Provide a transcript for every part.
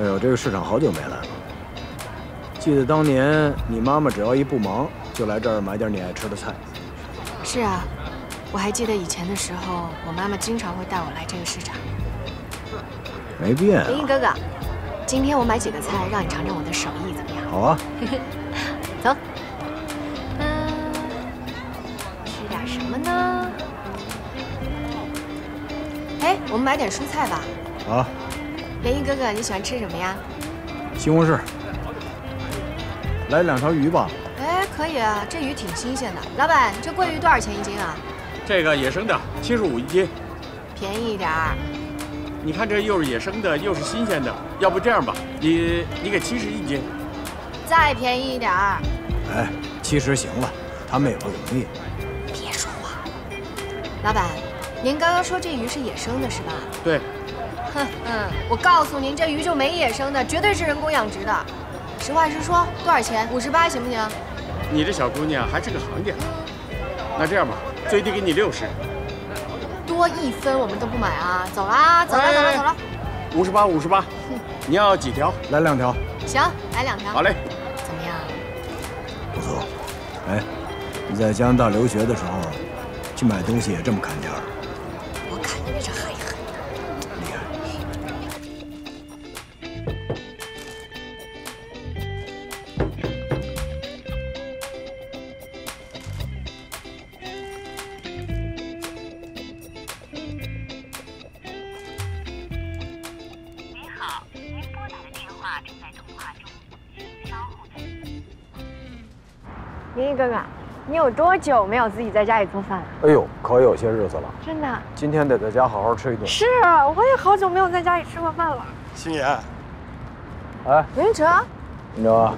哎呦，这个市场好久没来了。记得当年你妈妈只要一不忙，就来这儿买点你爱吃的菜。是啊，我还记得以前的时候，我妈妈经常会带我来这个市场。没变啊。林毅哥哥，今天我买几个菜，让你尝尝我的手艺，怎么样？好啊。走。吃点什么呢？哎，我们买点蔬菜吧。好啊。 连云哥哥，你喜欢吃什么呀？西红柿。来两条鱼吧。哎，可以啊，这鱼挺新鲜的。老板，这桂鱼多少钱一斤啊？这个野生的，75一斤。便宜一点儿。你看这又是野生的，又是新鲜的，要不这样吧，你给70一斤。再便宜一点儿。哎，70行了，他们也不容易。别说话。老板，您刚刚说这鱼是野生的是吧？对。 嗯，我告诉您，这鱼就没野生的，绝对是人工养殖的。实话实说，多少钱？58行不行？你这小姑娘还是个行家。那这样吧，最低给你60。多一分我们都不买啊！走啦，走啦，走啦，走啦。58，58。你要几条？来两条。行，来两条。好嘞。怎么样？不错。哎，你在加拿大留学的时候，去买东西也这么砍价？我看你这海。 有多久没有自己在家里做饭了？哎呦，可有些日子了，真的。今天得在家好好吃一顿。是，我也好久没有在家里吃过饭了。星爷，哎，云哲，云哲，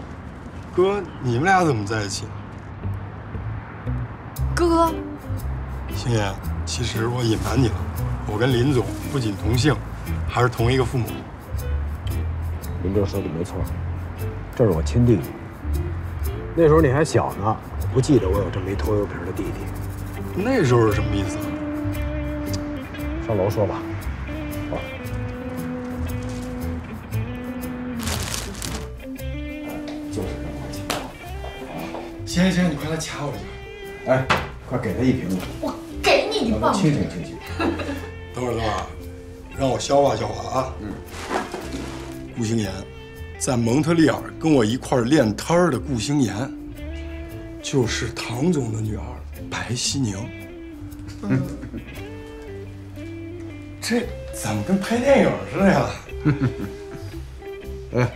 哥，你们俩怎么在一起？哥，星爷，其实我隐瞒你了，我跟林总不仅同姓，还是同一个父母。林哥说的没错，这是我亲弟弟。那时候你还小呢。 不记得我有这么一拖油瓶的弟弟，那时候是什么意思？上楼说吧。啊。就是这么紧张。行，你快来卡我一下。哎，快给他一瓶子。我给你，你放。清醒。等会儿，让我消化消化啊。嗯。顾星妍，在蒙特利尔跟我一块练摊儿的顾星妍。 就是唐总的女儿白希宁，这怎么跟拍电影似的呀？哎，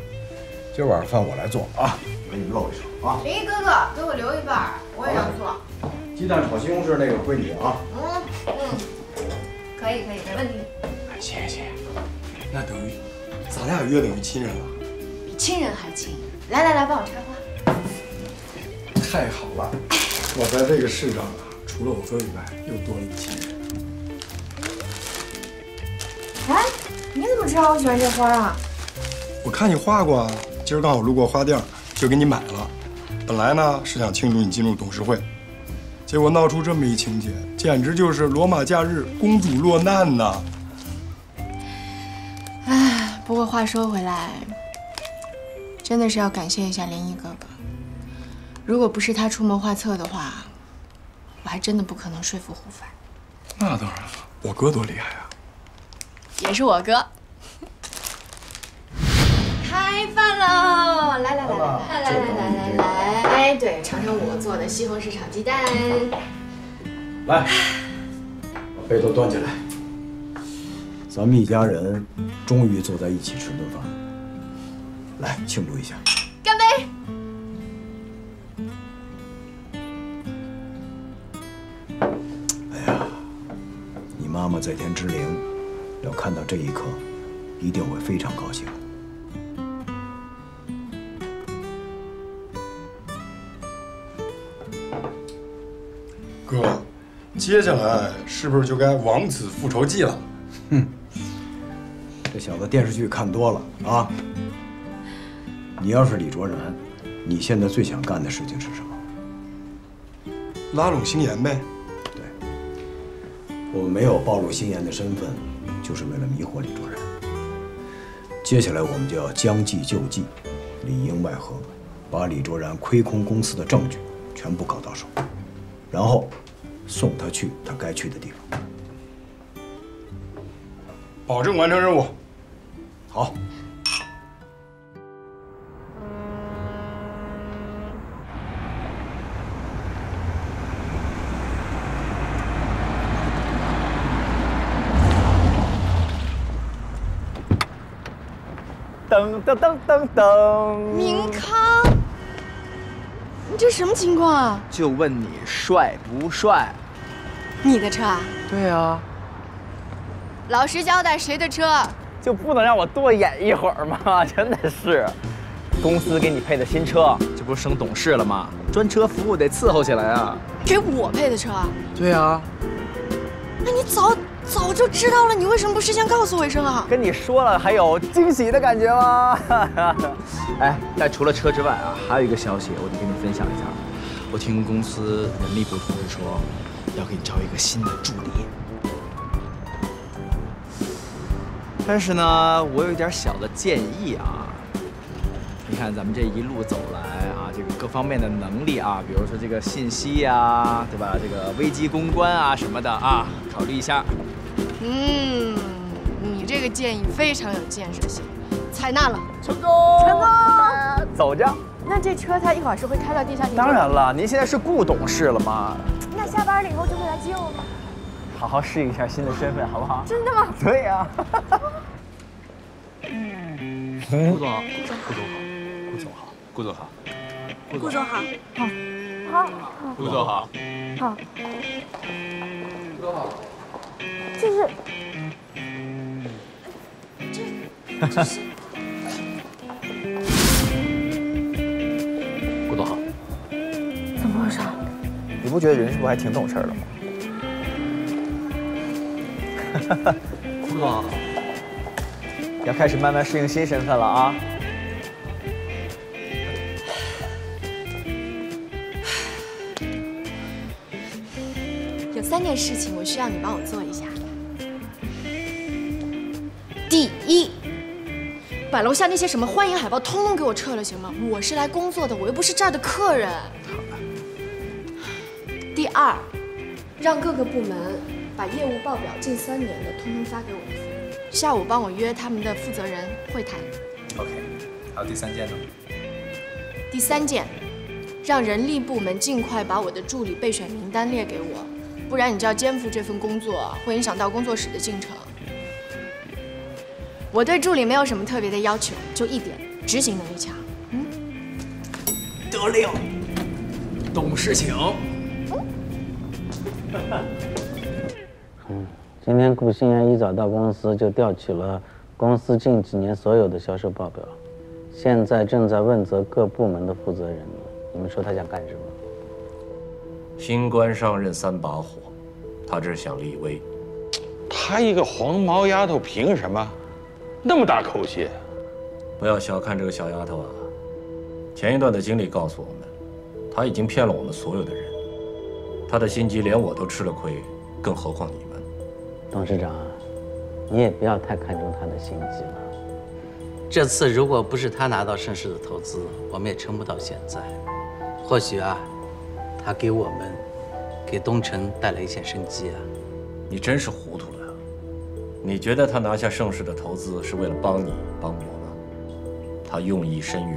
今晚上饭我来做啊，我给你露一手啊。林一哥哥，给我留一半，我也要做。鸡蛋炒西红柿那个归你啊。可以，没问题。谢谢。那等于咱俩约等于亲人了，比亲人还亲。来，帮我插花。 太好了！我在这个世上啊，除了我哥以外，又多了一亲人。哎，你怎么知道我喜欢这花啊？我看你画过啊，今儿刚好路过花店，就给你买了。本来呢是想庆祝你进入董事会，结果闹出这么一情节，简直就是罗马假日公主落难呐！哎，不过话说回来，真的是要感谢一下林一哥哥。 如果不是他出谋划策的话，我还真的不可能说服胡凡。那当然了，我哥多厉害啊！也是我哥。开饭喽！来，对，尝尝我做的西红柿炒鸡蛋。来，把杯都端起来。咱们一家人终于坐在一起吃顿饭，来庆祝一下。干杯！ 妈妈在天之灵，要看到这一刻，一定会非常高兴。哥，接下来是不是就该《王子复仇记》了？哼，这小子电视剧看多了啊！你要是李卓然，你现在最想干的事情是什么？拉拢星妍呗。 我没有暴露星妍的身份，就是为了迷惑李卓然。接下来我们就要将计就计，里应外合，把李卓然亏空公司的证据全部搞到手，然后送他去他该去的地方。保证完成任务。好。 噔噔噔噔噔！明康，你这什么情况啊？就问你帅不帅？你的车啊？对啊。老实交代，谁的车？就不能让我多演一会儿吗？真的是，公司给你配的新车，这不是升董事了吗？专车服务得伺候起来啊。给我配的车？对啊。那你早就知道了，你为什么不事先告诉我一声啊？跟你说了，还有惊喜的感觉吗？哎，但除了车之外啊，还有一个消息，我得跟你分享一下。我听公司人力部同事说，要给你招一个新的助理。但是呢，我有一点小的建议啊。你看咱们这一路走来啊，这个各方面的能力啊，比如说这个信息呀，对吧？这个危机公关啊什么的啊，考虑一下。 嗯，你这个建议非常有建设性，采纳了，成功，成功，走着。那这车它一会儿是会开到地下停车场？当然了，您现在是顾董事了吗？那下班了以后就会来接我吗？好好适应一下新的身份，好不好？真的吗？对呀。顾总好，顾总好，顾总好，顾总好，好，好，顾总好，好，顾总好。 这是，顾总好，怎么回事？你不觉得人是不是还挺懂事的吗？哈哈，顾总好，要开始慢慢适应新身份了啊！有3件事情，我需要你帮我做一下。 第一，把楼下那些什么欢迎海报通通给我撤了，行吗？我是来工作的，我又不是这儿的客人。好的。第二，让各个部门把业务报表近3年的通通发给我，下午帮我约他们的负责人会谈。OK， 还有第3件呢？第3件，让人力部门尽快把我的助理备选名单列给我，不然你就要肩负这份工作，会影响到工作室的进程。 我对助理没有什么特别的要求，就一点，执行能力强。嗯，得令，懂事情。嗯，今天顾欣然一早到公司就调取了公司近几年所有的销售报表，现在正在问责各部门的负责人呢。你们说他想干什么？新官上任3把火，他这是想立威。他一个黄毛丫头凭什么？ 那么大口气，不要小看这个小丫头啊！前一段的经历告诉我们，她已经骗了我们所有的人，她的心机连我都吃了亏，更何况你们。董事长，你也不要太看重她的心机了。这次如果不是她拿到盛世的投资，我们也撑不到现在。或许啊，她给我们、给东城带来一线生机啊！你真是糊涂了。 你觉得他拿下盛世的投资是为了帮你帮我吗？他用意深远。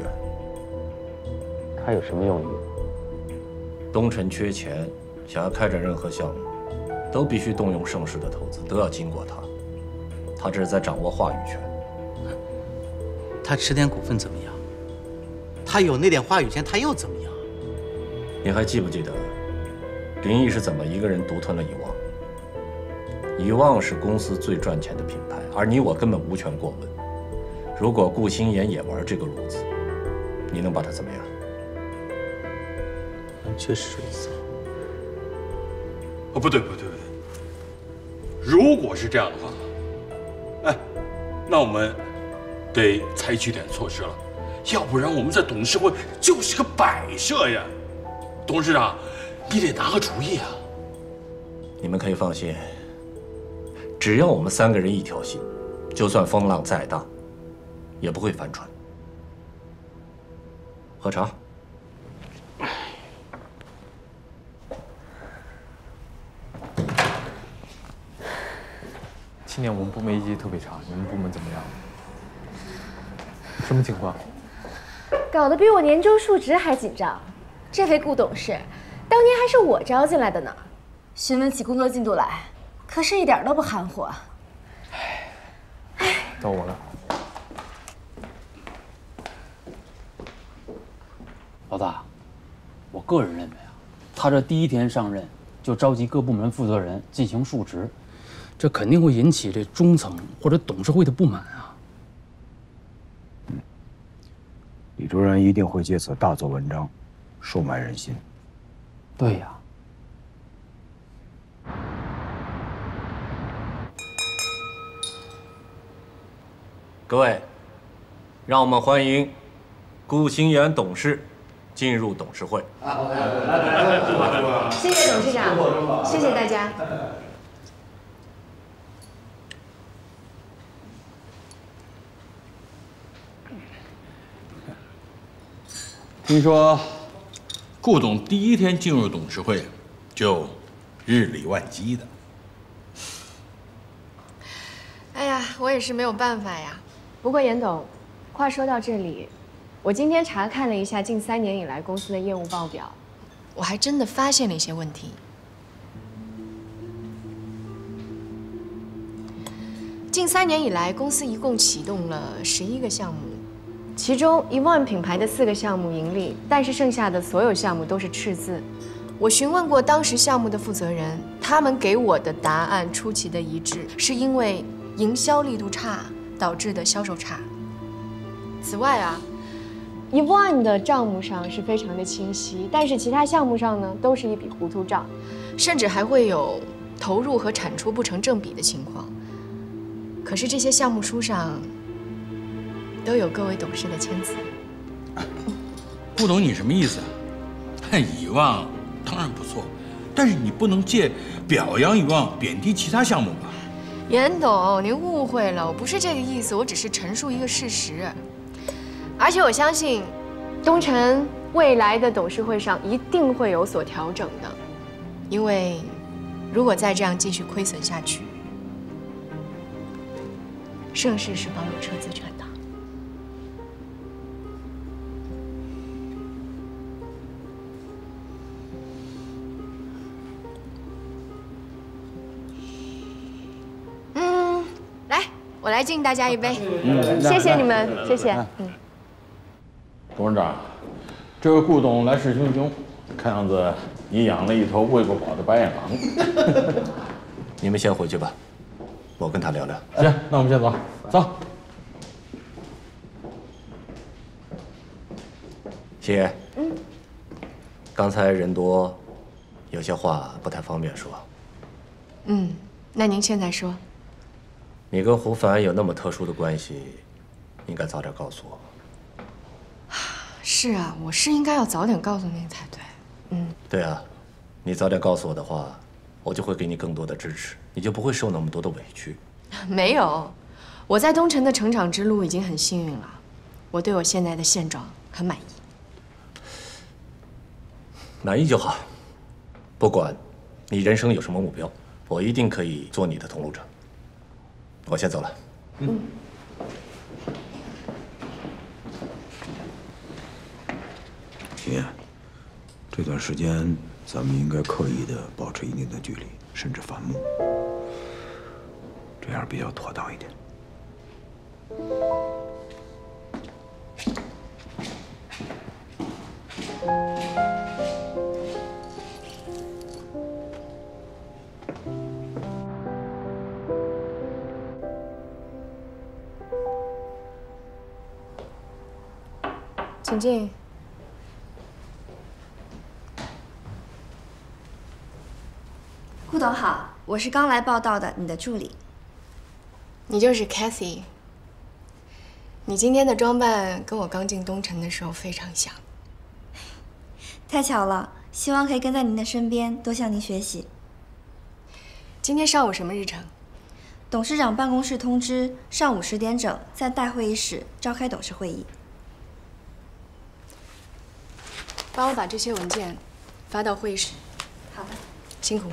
他有什么用意？东城缺钱，想要开展任何项目，都必须动用盛世的投资，都要经过他。他这是在掌握话语权。他吃点股份怎么样？他有那点话语权，他又怎么样？你还记不记得林毅是怎么一个人独吞了以旺？ 以旺是公司最赚钱的品牌，而你我根本无权过问。如果顾欣妍也玩这个路子，你能把她怎么样？确实如此。哦，不对，如果是这样的话，哎，那我们得采取点措施了，要不然我们在董事会就是个摆设呀。董事长，你得拿个主意啊。你们可以放心。 只要我们3个人一条心，就算风浪再大，也不会翻船。喝茶。 今年我们部门业绩特别差，你们部门怎么样？什么情况？搞得比我年终述职还紧张。这位顾董事，当年还是我招进来的呢。询问起工作进度来，可是一点都不含糊啊。唉，到我了。老大，我个人认为啊，他这第一天上任就召集各部门负责人进行述职。 这肯定会引起这中层或者董事会的不满啊！李主任一定会借此大做文章，收买人心。对呀。各位，让我们欢迎顾新元董事进入董事会。谢谢董事长，谢谢大家。 听说，顾总第一天进入董事会，就日理万机的。哎呀，我也是没有办法呀。不过严董，话说到这里，我今天查看了一下近3年以来公司的业务报表，我还真的发现了一些问题。近3年以来，公司一共启动了11个项目。 其中1万品牌的4个项目盈利，但是剩下的所有项目都是赤字。我询问过当时项目的负责人，他们给我的答案出奇的一致，是因为营销力度差导致的销售差。此外啊，1万的账目上是非常的清晰，但是其他项目上呢，都是一笔糊涂账，甚至还会有投入和产出不成正比的情况。可是这些项目书上。 都有各位董事的签字。顾总，你什么意思啊？但遗忘当然不错，但是你不能借表扬遗忘贬低其他项目吧？严董，您误会了，我不是这个意思，我只是陈述一个事实。而且我相信，东辰未来的董事会上一定会有所调整的，因为如果再这样继续亏损下去，盛世是帮我撤资产的。 我来敬大家一杯，谢谢你们，谢谢。董事长，这位顾董来势汹汹，看样子你养了一头喂不饱的白眼狼。你们先回去吧，我跟他聊聊。行，那我们先走，走。星爷，刚才人多，有些话不太方便说。那您现在说。 你跟胡凡有那么特殊的关系，应该早点告诉我。是啊，我是应该要早点告诉您才对。对啊，你早点告诉我的话，我就会给你更多的支持，你就不会受那么多的委屈。没有，我在东辰的成长之路已经很幸运了，我对我现在的现状很满意。满意就好，不管你人生有什么目标，我一定可以做你的同路者。 我先走了。星爷，这段时间咱们应该刻意的保持一定的距离，甚至反目，这样比较妥当一点。请进。顾董好，我是刚来报道的你的助理。你就是 Kathy。你今天的装扮跟我刚进东辰的时候非常像。太巧了，希望可以跟在您的身边，多向您学习。今天上午什么日程？董事长办公室通知，上午10点整在大会议室召开董事会议。帮我把这些文件发到会议室。好的，辛苦。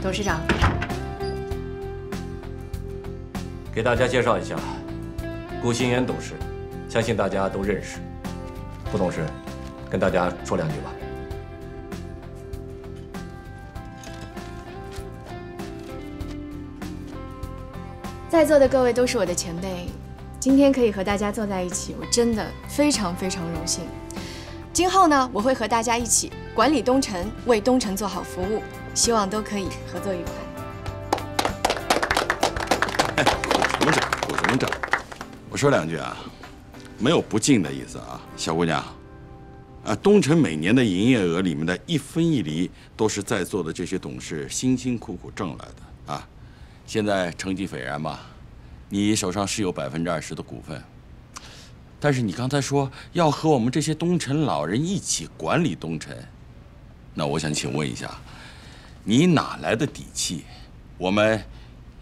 董事长，给大家介绍一下，顾新元董事，相信大家都认识。顾董事，跟大家说两句吧。在座的各位都是我的前辈，今天可以和大家坐在一起，我真的非常非常荣幸。今后呢，我会和大家一起管理东城，为东城做好服务。 希望都可以合作愉快。董事长，董事长，我说两句啊，没有不敬的意思啊，小姑娘。啊，东城每年的营业额里面的1分1厘，都是在座的这些董事辛辛苦苦挣来的啊。现在成绩斐然吧？你手上是有20%的股份，但是你刚才说要和我们这些东城老人一起管理东城，那我想请问一下。 你哪来的底气？我们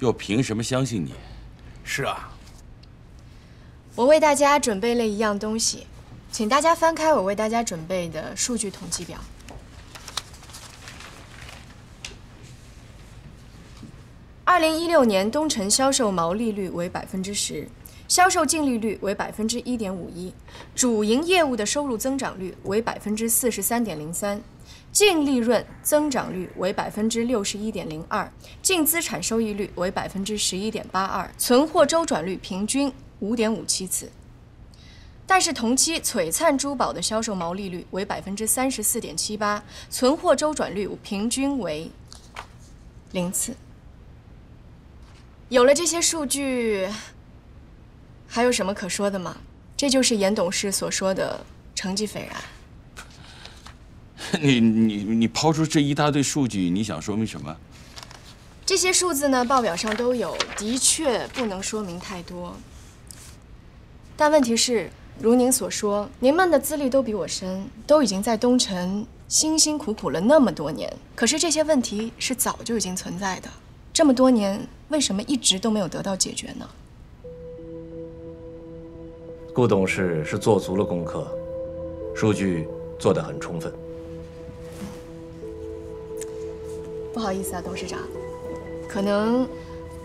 又凭什么相信你？是啊，我为大家准备了一样东西，请大家翻开我为大家准备的数据统计表。2016年东城销售毛利率为10%，销售净利率为1.51%，主营业务的收入增长率为43.03%。 净利润增长率为61.02%，净资产收益率为11.82%，存货周转率平均5.57次。但是同期璀璨珠宝的销售毛利率为34.78%，存货周转率平均为0次。有了这些数据，还有什么可说的吗？这就是严董事所说的成绩斐然。 你抛出这一大堆数据，你想说明什么？这些数字呢，报表上都有，的确不能说明太多。但问题是，如您所说，您们的资历都比我深，都已经在东城辛辛苦苦了那么多年。可是这些问题是早就已经存在的，这么多年，为什么一直都没有得到解决呢？顾董事是做足了功课，数据做得很充分。 不好意思啊，董事长，可能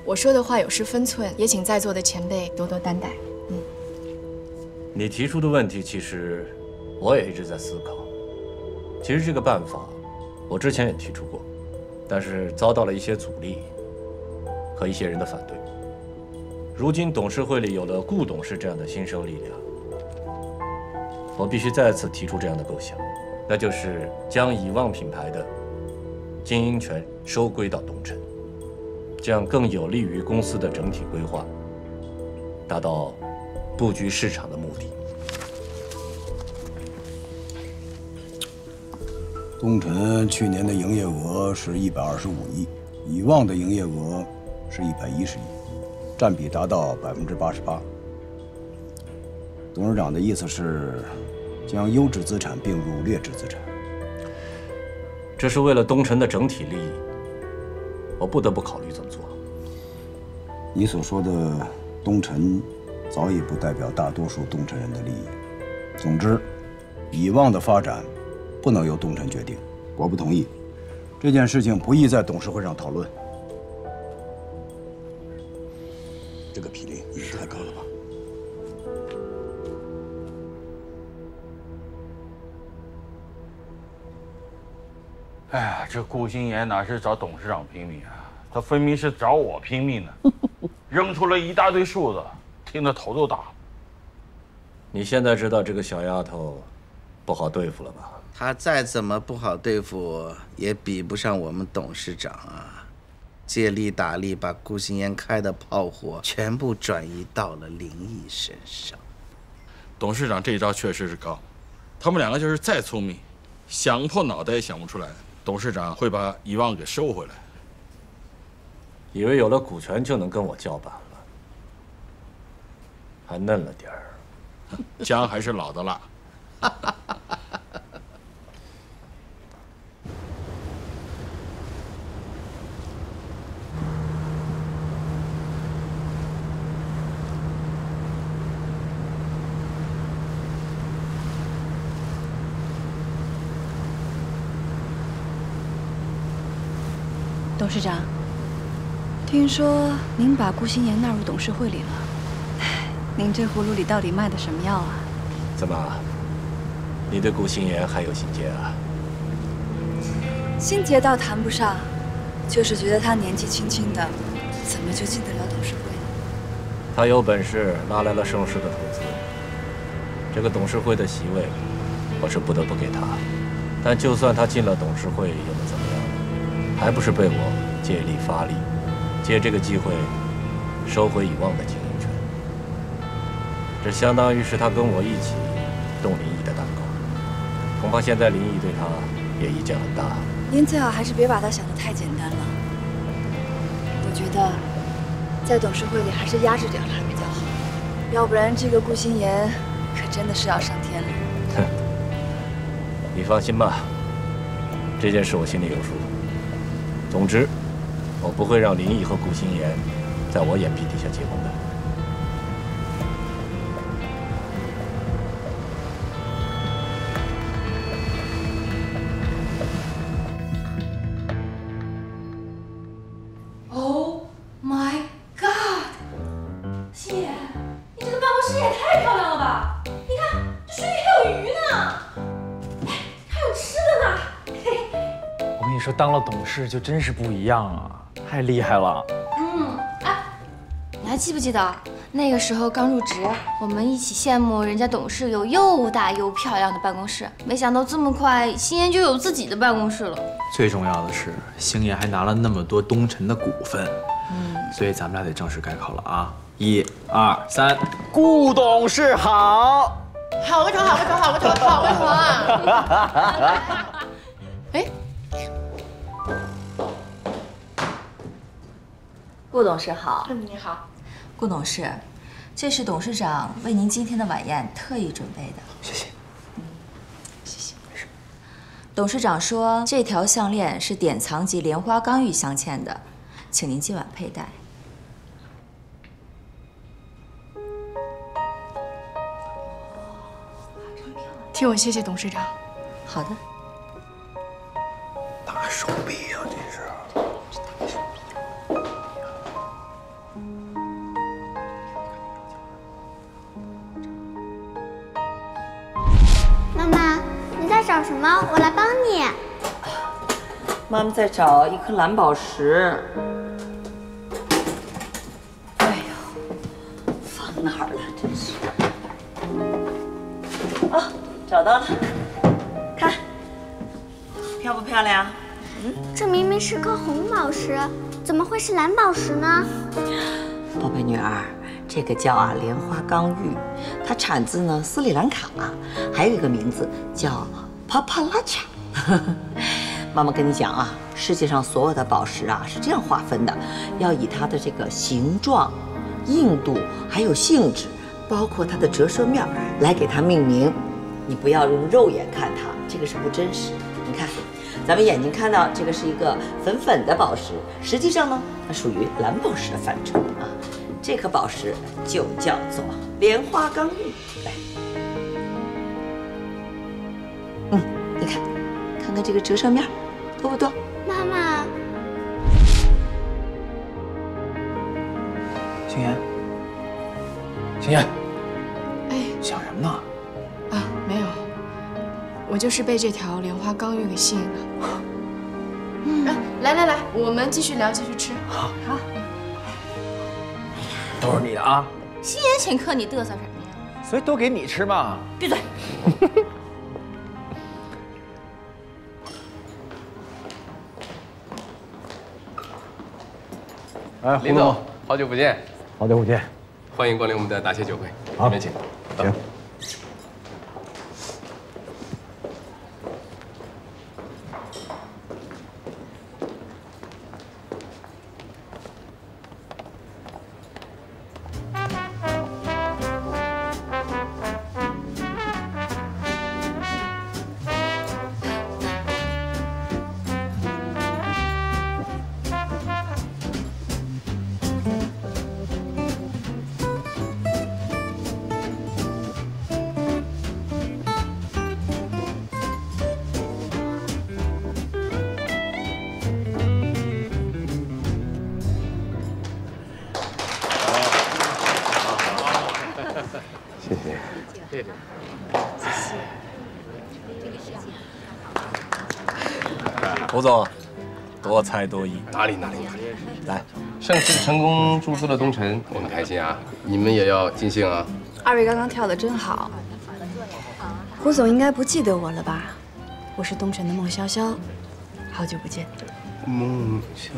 我说的话有失分寸，也请在座的前辈多多担待。嗯，你提出的问题，其实我也一直在思考。其实这个办法，我之前也提出过，但是遭到了一些阻力和一些人的反对。如今董事会里有了顾董事这样的新生力量，我必须再次提出这样的构想，那就是将以往品牌的 经营权收归到东城，这样更有利于公司的整体规划，达到布局市场的目的。东城去年的营业额是125亿，以往的营业额是110亿，占比达到88%。董事长的意思是，将优质资产并入劣质资产。 这是为了东城的整体利益，我不得不考虑怎么做。你所说的东城，早已不代表大多数东城人的利益。总之，以往的发展不能由东城决定。我不同意，这件事情不宜在董事会上讨论。这个比例也太高了吧？ 哎呀，这顾新言哪是找董事长拼命啊？他分明是找我拼命呢！扔出了一大堆数字，听得头都大了。你现在知道这个小丫头不好对付了吧？她再怎么不好对付，也比不上我们董事长啊。借力打力，把顾心妍开的炮火全部转移到了林毅身上。董事长这一招确实是高，他们两个就是再聪明，想破脑袋也想不出来，董事长会把遗忘给收回来。以为有了股权就能跟我叫板了，还嫩了点儿。姜还是老的辣。董事长，听说您把顾心妍纳入董事会里了，您这葫芦里到底卖的什么药啊？怎么，你对顾心妍还有心结啊？心结倒谈不上，就是觉得她年纪轻轻的，怎么就进得了董事会呢？她有本事拉来了盛世的投资，这个董事会的席位，我是不得不给她。但就算她进了董事会，又能怎么样？ 还不是被我借力发力，借这个机会收回遗忘的经营权。这相当于是他跟我一起动林毅的蛋糕，恐怕现在林毅对他也意见很大。您最好还是别把他想得太简单了。我觉得在董事会里还是压制掉他比较好，要不然这个顾心妍可真的是要上天了。哼，你放心吧，这件事我心里有数。 总之，我不会让林毅和顾心妍在我眼皮底下结婚的。Oh my god！ 心妍，你这个办公室也太漂亮了吧！你看，这水里还有鱼呢，哎，还有吃的呢。嘿嘿。 我跟你说，当了董事就真是不一样啊，太厉害了。嗯，哎，你还记不记得那个时候刚入职，我们一起羡慕人家董事有又大又漂亮的办公室，没想到这么快，心妍就有自己的办公室了。最重要的是，心妍还拿了那么多东辰的股份。嗯，所以咱们俩得正式改口了啊！1、2、3，顾董事好！好个头，好个头，好个头，好个头啊！哎。 顾董事好，嗯，你好，顾董事，这是董事长为您今天的晚宴特意准备的，谢谢，嗯，谢谢，没事。董事长说这条项链是典藏级莲花刚玉镶嵌的，请您今晚佩戴。替我谢谢董事长。好的。大手笔啊，这是。 找什么？我来帮你。妈妈在找一颗蓝宝石。哎呦，放哪儿了？真是。哦，找到了，看，漂不漂亮？嗯，这明明是颗红宝石，怎么会是蓝宝石呢？宝贝女儿。 这个叫啊莲花刚玉，它产自呢斯里兰卡，还有一个名字叫帕帕拉恰。妈妈跟你讲啊，世界上所有的宝石啊是这样划分的，要以它的这个形状、硬度，还有性质，包括它的折射面来给它命名。你不要用肉眼看它，这个是不真实的。你看，咱们眼睛看到这个是一个粉粉的宝石，实际上呢，它属于蓝宝石的范畴啊。 这颗宝石就叫做莲花刚玉，来，嗯，你看，看看这个折射面，多不多？妈妈，心妍，心妍，哎，想什么呢？啊，没有，我就是被这条莲花刚玉给吸引了。嗯，来来来，我们继续聊，继续吃。好。 都是你的啊！心妍请客，你嘚瑟什么呀？所以都给你吃嘛！闭嘴！哎，林总，好久不见。好久不见，欢迎光临我们的答谢酒会。好，里面请。行。胡总，多才多艺，哪里，来，上次成功注资了东辰，我们开心啊，你们也要尽兴啊。二位刚刚跳的真好，胡总应该不记得我了吧？我是东辰的孟潇潇，好久不见。孟潇，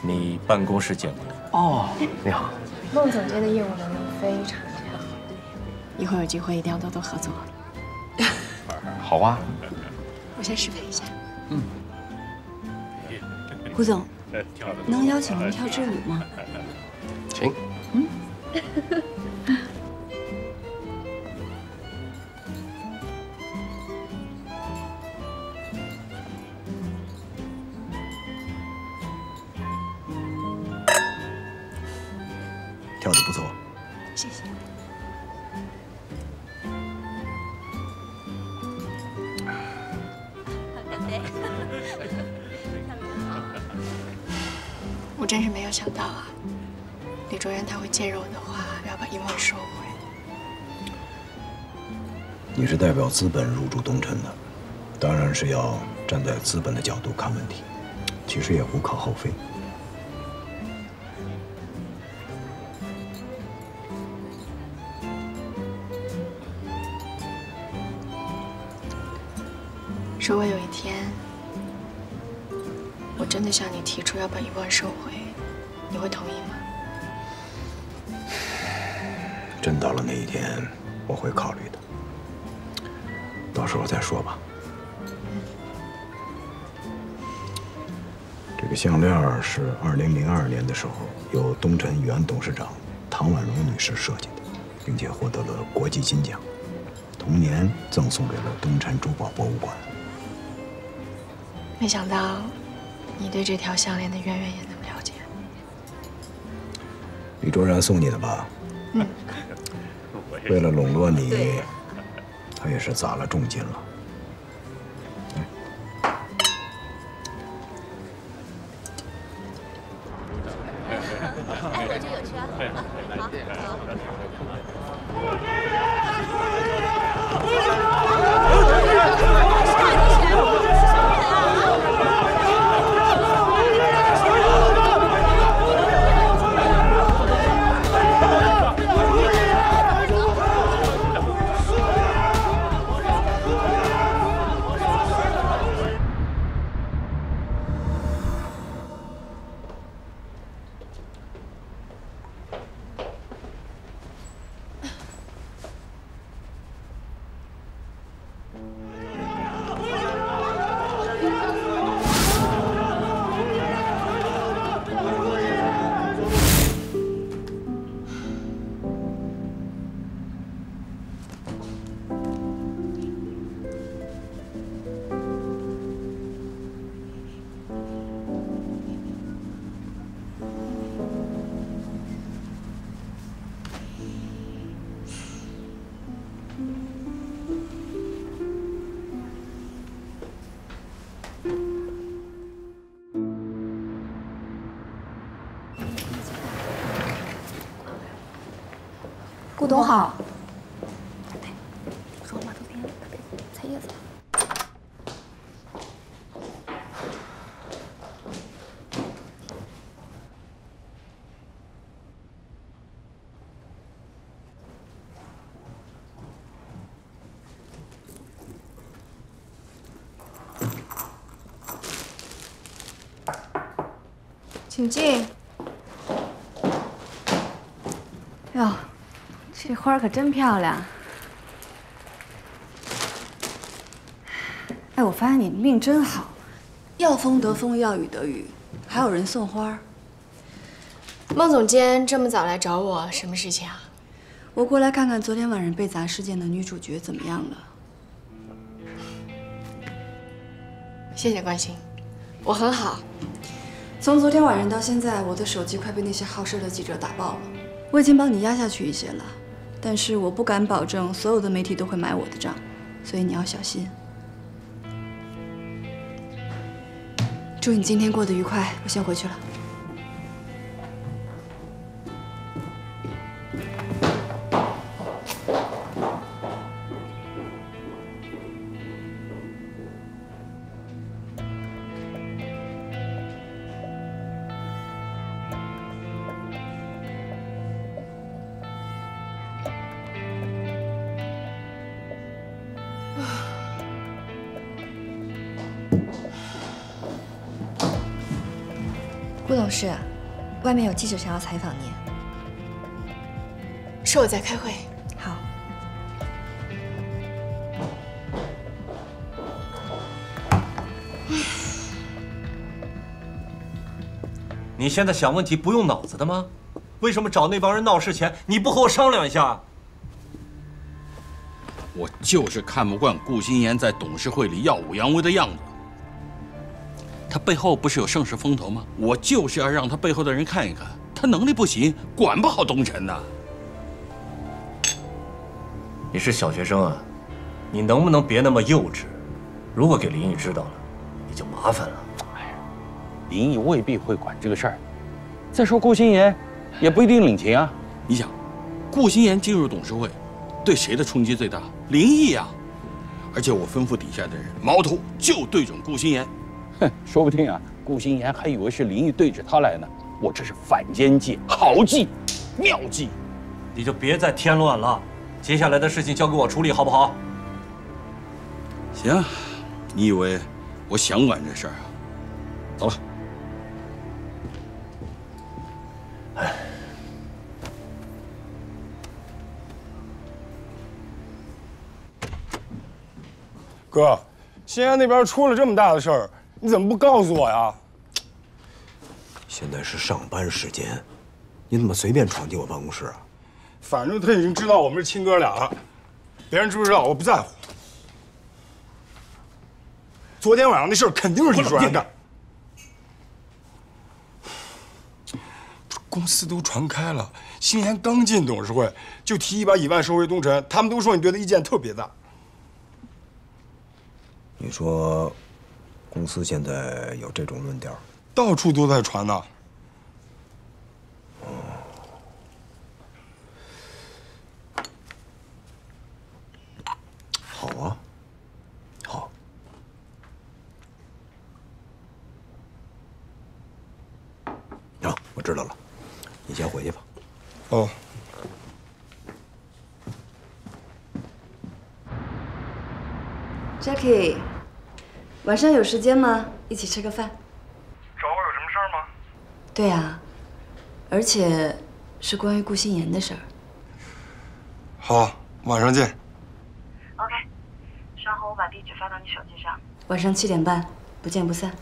你办公室见过？哦，你好。孟总监的业务能力非常之好，以后有机会一定要多多合作。好啊，我先失陪一下。嗯。胡总，能邀请您跳支舞吗？请。嗯。跳得不错。谢谢。我真是没有想到啊，李卓渊他会借着我的话要把一梦收回。你是代表资本入驻东辰的，当然是要站在资本的角度看问题，其实也无可厚非。如果有一天，我真的向你提出要把10000收回，你会同意吗？真到了那一天，我会考虑的，到时候再说吧。这个项链是2002年的时候，由东辰原董事长唐婉容女士设计的，并且获得了国际金奖，同年赠送给了东辰珠宝博物馆。没想到，你对这条项链的渊源也那么了解。李卓然送你的吧？嗯。为了笼络你，他也是砸了重金了。顾董好，请进。哟，这花可真漂亮。哎，我发现你命真好，要风得风，要雨得雨，还有人送花。孟总监这么早来找我，什么事情啊？我过来看看昨天晚上被砸事件的女主角怎么样了。 谢谢关心，我很好。从昨天晚上到现在，我的手机快被那些好事的记者打爆了。我已经帮你压下去一些了，但是我不敢保证所有的媒体都会买我的账，所以你要小心。祝你今天过得愉快，我先回去了。顾董事，外面有记者想要采访你。是我在开会。好。你现在想问题不用脑子的吗？为什么找那帮人闹事前你不和我商量一下？我就是看不惯顾心妍在董事会里耀武扬威的样子。 他背后不是有盛世风头吗？我就是要让他背后的人看一看，他能力不行，管不好东辰呐。你是小学生啊，你能不能别那么幼稚？如果给林毅知道了，你就麻烦了。哎呀，林毅未必会管这个事儿。再说顾心妍，也不一定领情啊。你想，顾心妍进入董事会，对谁的冲击最大？林毅啊。而且我吩咐底下的人，矛头就对准顾心妍。 哼，说不定啊，顾心妍还以为是林毅对着他来呢。我这是反间计，好计，妙计。你就别再添乱了，接下来的事情交给我处理，好不好？行，你以为我想管这事儿啊？走了。哎，哥，西安那边出了这么大的事儿。 你怎么不告诉我呀？现在是上班时间，你怎么随便闯进我办公室啊？反正他已经知道我们是亲哥俩了，别人知不知道我不在乎。昨天晚上那事儿肯定是你说的。不是公司都传开了，心妍刚进董事会就提议把以万收回东辰，他们都说你对他意见特别大。你说。 公司现在有这种论调，到处都在传呢。哦，好啊，好。行，我知道了，你先回去吧。哦。 Jackie。 晚上有时间吗？一起吃个饭。找我有什么事儿吗？对呀，而且是关于顾心妍的事儿。好，晚上见。OK， 稍后我把地址发到你手机上。晚上7点半，不见不散。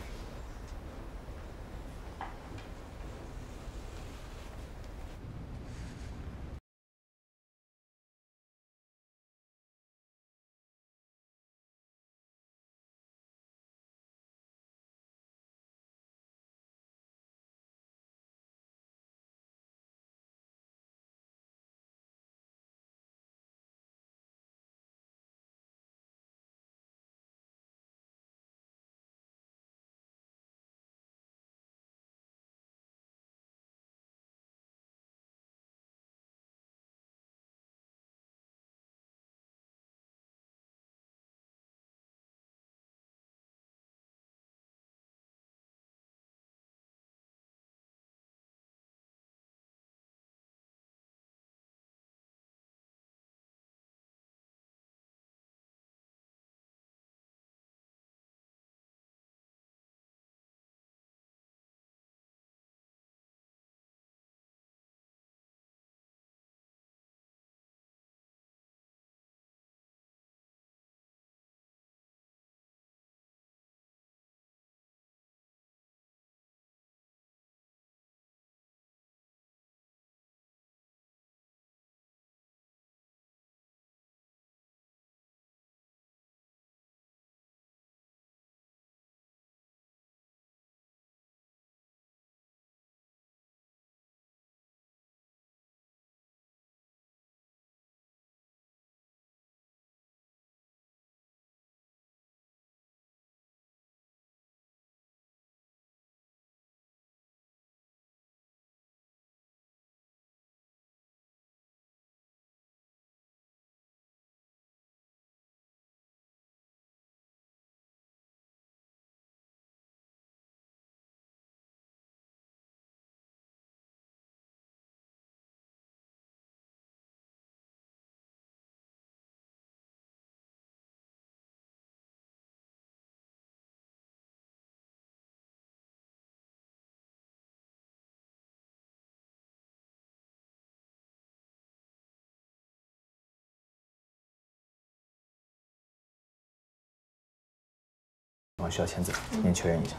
况需要签字，您确认一下。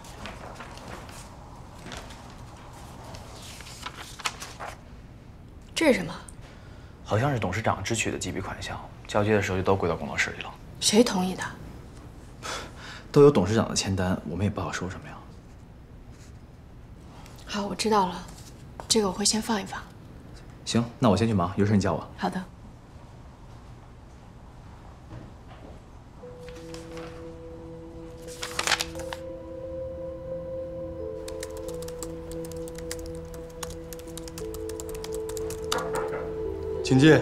这是什么？好像是董事长支取的几笔款项，交接的时候就都归到工作室里了。谁同意的？都有董事长的签单，我们也不好说什么呀。好，我知道了，这个我会先放一放。行，那我先去忙，有事你叫我。好的。 请进。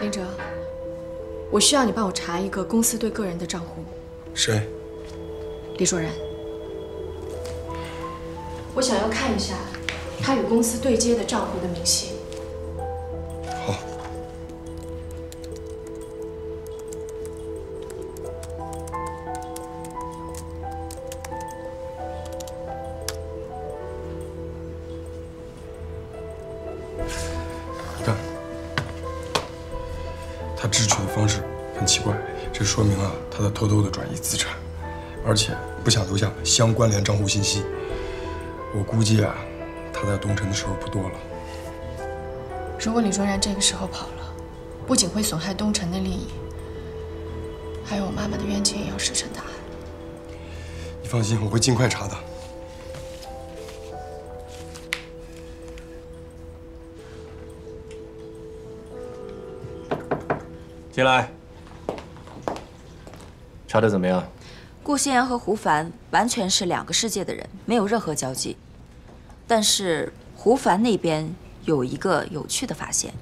林哲，我需要你帮我查一个公司对个人的账户。谁？李卓然。我想要看一下他与公司对接的账户的明细。好。说明啊，他在偷偷的转移资产，而且不想留下相关联账户信息。我估计啊，他在东城的时候不多了。如果李卓然这个时候跑了，不仅会损害东城的利益，还有我妈妈的冤情也要石沉大海。你放心，我会尽快查的。进来。 查得怎么样？顾心言和胡凡完全是两个世界的人，没有任何交集。但是胡凡那边有一个有趣的发现。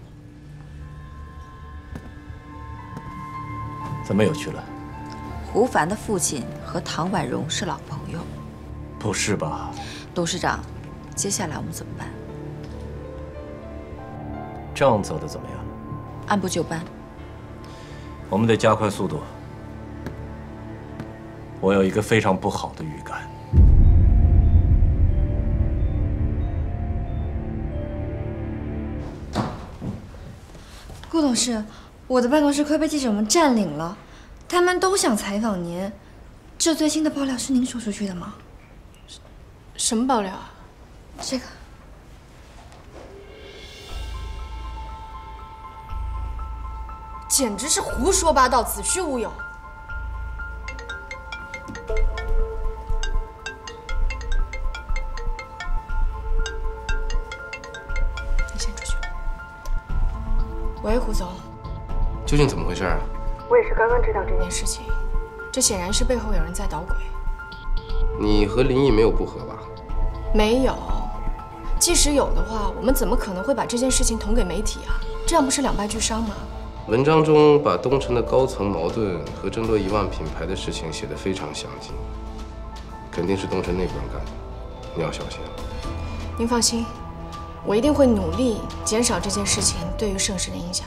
怎么有趣了？胡凡的父亲和唐婉容是老朋友。不是吧？董事长，接下来我们怎么办？账走得怎么样？按部就班。我们得加快速度。 我有一个非常不好的预感。顾董事，我的办公室快被记者们占领了，他们都想采访您。这最新的爆料是您说出去的吗？什么爆料啊？这个。简直是胡说八道，子虚乌有。 喂，胡总，究竟怎么回事啊？我也是刚刚知道这件事情，这显然是背后有人在捣鬼。你和林毅没有不和吧？没有，即使有的话，我们怎么可能会把这件事情捅给媒体啊？这样不是两败俱伤吗？文章中把东城的高层矛盾和争夺1万品牌的事情写得非常详尽，肯定是东城内部人干的，你要小心啊。您放心。 我一定会努力减少这件事情对于盛世的影响。